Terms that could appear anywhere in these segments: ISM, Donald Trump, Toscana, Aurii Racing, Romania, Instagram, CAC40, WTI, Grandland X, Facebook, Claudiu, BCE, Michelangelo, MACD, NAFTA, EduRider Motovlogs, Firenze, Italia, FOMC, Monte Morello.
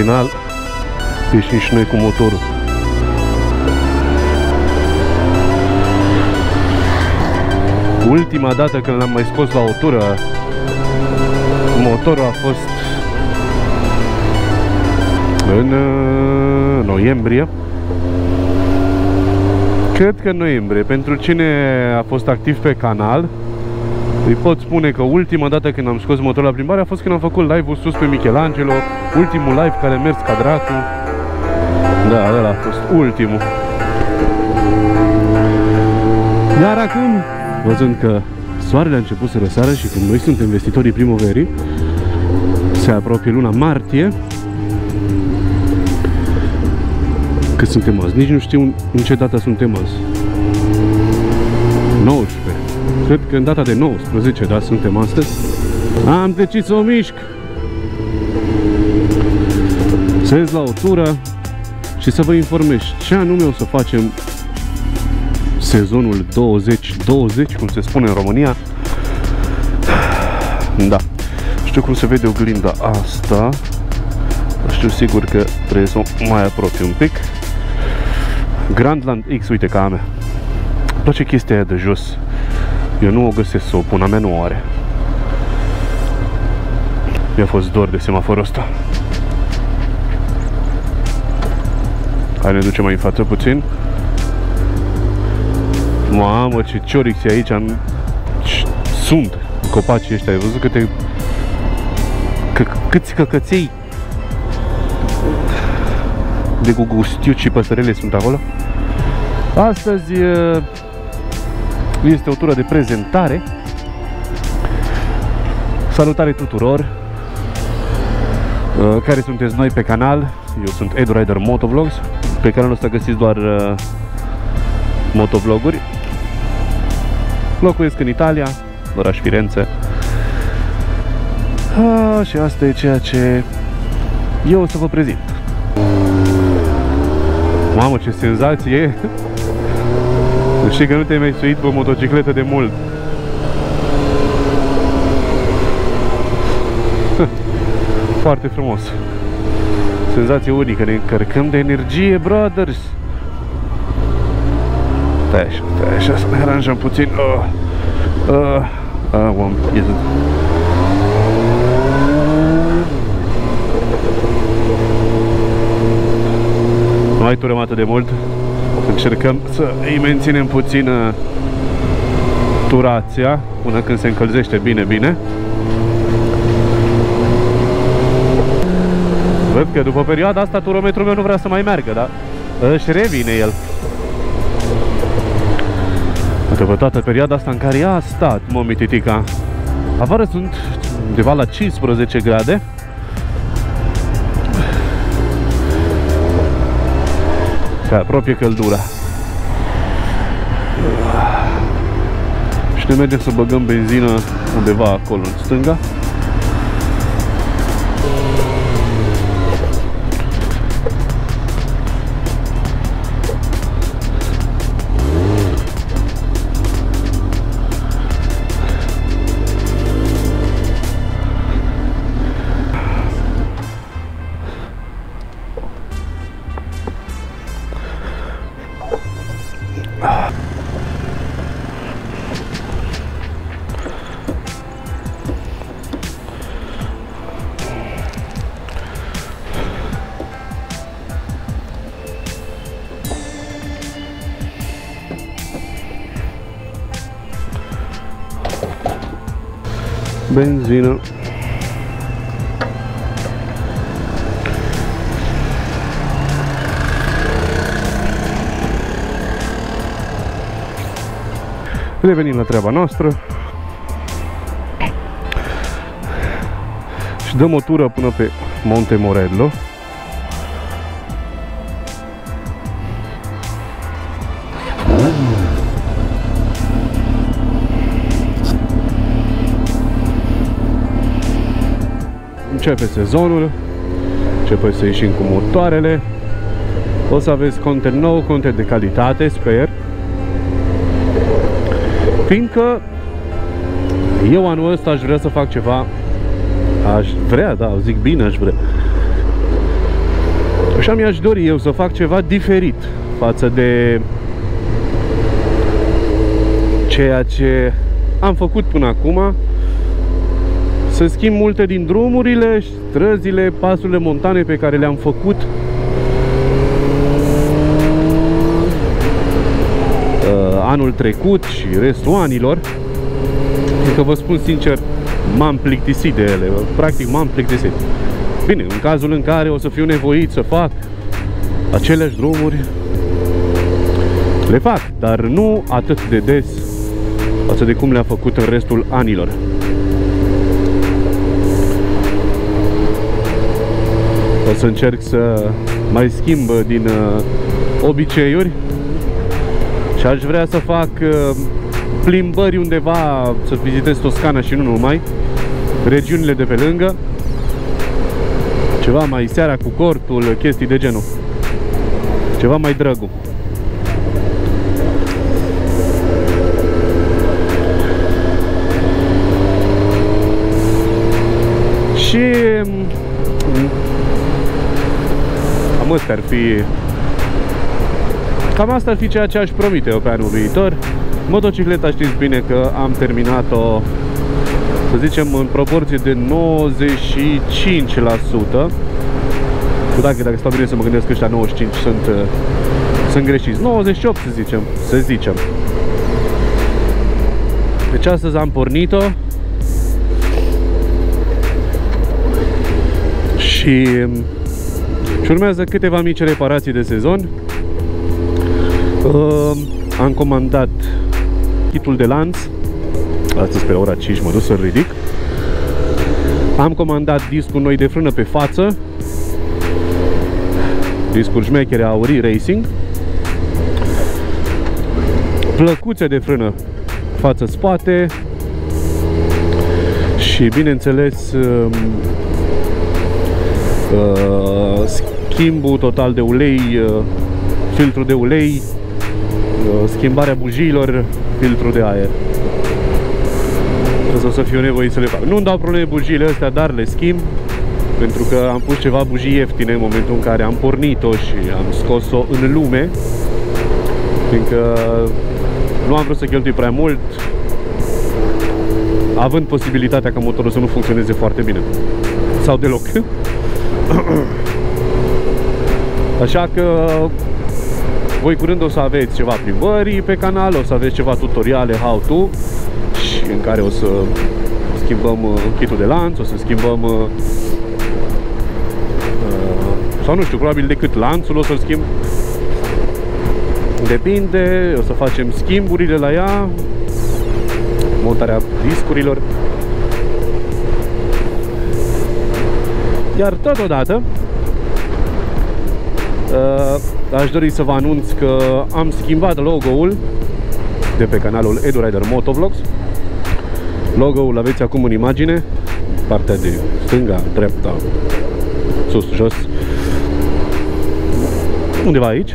final ieșim și noi cu motorul. Ultima dată când l-am mai scos la o tură, motorul a fost în noiembrie. Cred că în noiembrie. Pentru cine a fost activ pe canal, îi pot spune că ultima dată când am scos motorul la plimbare a fost când am făcut live-ul sus pe Michelangelo, ultimul live care a mers ca dracu. Da, ăla a fost ultimul. Iar acum, văzând că soarele a început să răsară și când noi suntem vestitorii primăverii, se apropie luna martie. Cât suntem azi? Nici nu știu în ce data suntem azi. 19. Cred că în data de 19, da, suntem astăzi. Am decis să o mișc. Să ies la o tură și să vă informez ce anume o să facem sezonul 2020, cum se spune în România. Da. Știu cum se vede oglinda asta. Știu sigur că trebuie să o mai apropii un pic. Grandland X, uite ca a mea. Îmi place chestia aia de jos. Eu nu o găsesc să o pun, a mea nu o are. Mi-a fost dor de semaforul ăsta. Hai, ne ducem mai în față puțin. Mamă, ce ciorici aici sunt copacii ăștia, ai văzut câte... câți căcăței de gugustiuci și păsărele sunt acolo. Astăzi este o tură de prezentare. Salutare tuturor care sunteți noi pe canal. Eu sunt EduRider Motovlogs. Pe canalul ăsta găsiți doar motovloguri. Locuiesc în Italia, oraș Firenze. Și asta e ceea ce eu o să vă prezint. Mamă, ce senzație e! Știi că nu te-ai mai suit pe o motocicletă de mult. Foarte frumos. Senzație unică, ne încărcăm de energie, brothers! Stai așa, să ne aranjăm puțin. Am pierdut. Nu mai turăm atât de mult. Încercăm să îi menținem puțin turația până când se încălzește bine, bine. Văd că după perioada asta turometrul meu nu vrea să mai meargă, dar își revine el. După toată perioada asta în care a stat momititica. Afară sunt undeva la 15 grade. Se apropie căldura. Și ne mergem să băgăm benzină undeva acolo în stânga. Benzină. Revenim la treaba noastră și dăm o tură până pe Monte Morello. Începe sezonul, începe să ieșim cu motoarele. O să aveți content nou, content de calitate, sper. Fiindcă eu anul ăsta aș vrea să fac ceva. Aș vrea, da, zic bine, aș vrea. Așa mi-aș dori eu, să fac ceva diferit față de ceea ce am făcut până acum. Să schimb multe din drumurile, străzile, pasurile montane pe care le-am făcut. Anul trecut și restul anilor, că vă spun sincer, m-am plictisit de ele, practic m-am plictisit. Bine, în cazul în care o să fiu nevoit să fac aceleași drumuri, le fac, dar nu atât de des față de cum le-am făcut în restul anilor. O să încerc să mai schimb din obiceiuri. Și aș vrea să fac plimbări undeva, să vizitez Toscana și nu numai, regiunile de pe lângă, ceva mai seara cu cortul, chestii de genul, ceva mai drăgu. Și cam asta ar fi. Cam asta ar fi ceea ce aș promite eu pe anul viitor. Motocicleta știți bine că am terminat-o, să zicem, în proporție de 95%. Dacă stau bine să mă gândesc că ăștia 95 sunt greșiți. 98 să zicem. Deci astăzi am pornit-o. Și urmează câteva mici reparații de sezon. Am comandat kitul de lanț. Astăzi pe ora 5 mă duc să-l ridic. Am comandat discuri noi de frână pe față, discuri șmechere Aurii Racing, plăcuțe de frână față-spate și, bineînțeles, schimbul total de ulei, filtru de ulei, schimbarea bujiilor, filtru de aer. O să fiu nevoit să le fac. Nu-mi dau probleme bujiile astea, dar le schimb, pentru că am pus ceva bujii ieftine în momentul în care am pornit-o și am scos-o în lume, fiindcă nu am vrut să cheltui prea mult, având posibilitatea ca motorul să nu funcționeze foarte bine sau deloc. Așa că voi curând o să aveți ceva plimbări pe canal, o să aveți ceva tutoriale how-to și în care o să schimbăm kitul de lanț, o să schimbăm sau nu știu, probabil decât lanțul o să-l schimb. Depinde, o să facem schimburile la ea, montarea discurilor. Iar totodată aș dori să vă anunț că am schimbat logo-ul de pe canalul EduRider Motovlogs. Logo-ul aveți acum în imagine, partea de stânga, dreapta, sus, jos, undeva aici.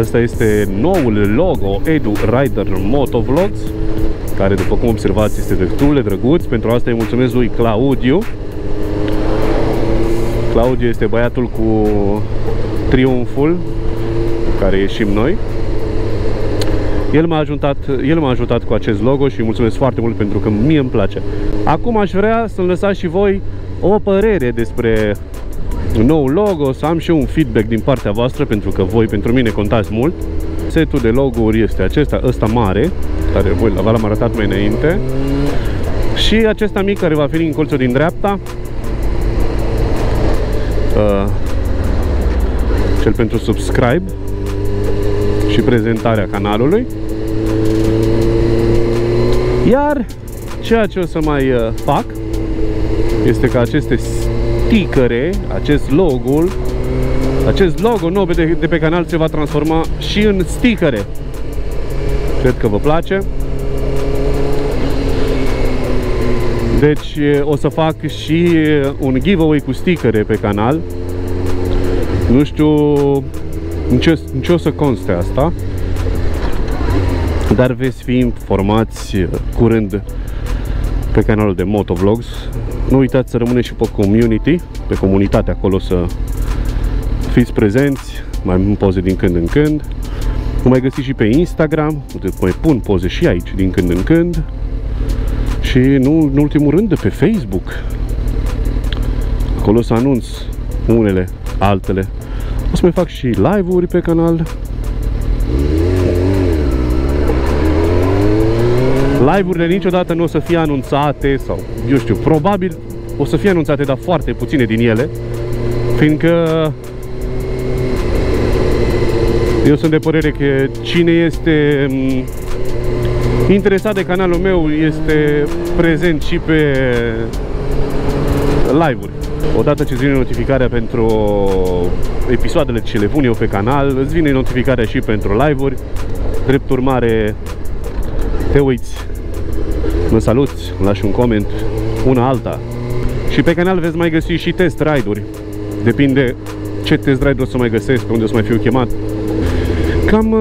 Asta este noul logo EduRider Motovlogs, care, după cum observați, este destul de drăguț. Pentru asta îi mulțumesc lui Claudiu. Claudiu este băiatul cu triumful care ieșim noi. El m-a ajutat cu acest logo și îi mulțumesc foarte mult, pentru că mie îmi place. Acum aș vrea să-mi lăsați și voi o părere despre nou logo, să am și un feedback din partea voastră, pentru că voi pentru mine contați mult. Setul de logo-uri este acesta, ăsta mare, care voi l-am arătat mai înainte, și acesta mic care va fi în colțul din dreapta. Cel pentru subscribe și prezentarea canalului. Iar ceea ce o să mai fac este ca aceste stickere, acest logo nou de pe canal se va transforma și în stickere. Cred că vă place. Deci o să fac și un giveaway cu stickere pe canal. Nu știu în ce o să conste asta, dar veți fi informați curând pe canalul de Motovlogs. Nu uitați să rămâneți și pe community, pe comunitate, acolo să fiți prezenți, mai pun poze din când în când. Mă mai găsiți și pe Instagram, mai pun poze și aici din când în când. Și nu în ultimul rând pe Facebook. Acolo să anunț unele, altele. O să mai fac și live-uri pe canal. Live-urile niciodată nu o să fie anunțate sau, eu știu, probabil o să fie anunțate, dar foarte puține din ele, fiindcă eu sunt de părere că cine este interesat de canalul meu este prezent și pe live-uri. Odată ce îți vine notificarea pentru episoadele ce le pun eu pe canal, îți vine notificarea și pentru live-uri. Drept urmare, te uiți, mă saluți, lași un coment, una alta. Și pe canal veți mai găsi și test ride-uri. Depinde ce test ride-uri o să mai găsesc, pe unde o să mai fiu chemat. Cam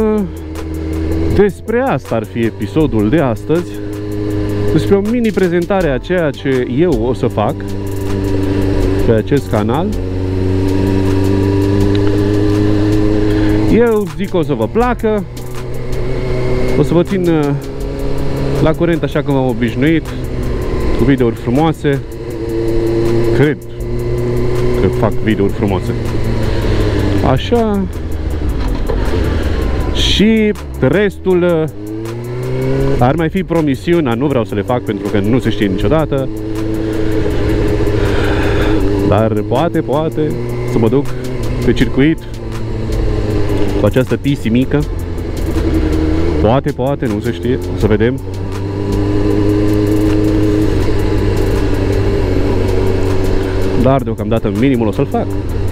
despre asta ar fi episodul de astăzi. Despre o mini prezentare a ceea ce eu o să fac pe acest canal. Eu zic că o să vă placă. O să vă țin la curent așa cum am obișnuit, cu videouri frumoase. Cred că fac videouri frumoase. Așa. Și restul ar mai fi promisiunea, nu vreau să le fac pentru că nu se știe niciodată. Dar poate să mă duc pe circuit cu această TC mică. Poate, nu se știe, o să vedem. Dar deocamdată minimul o să-l fac.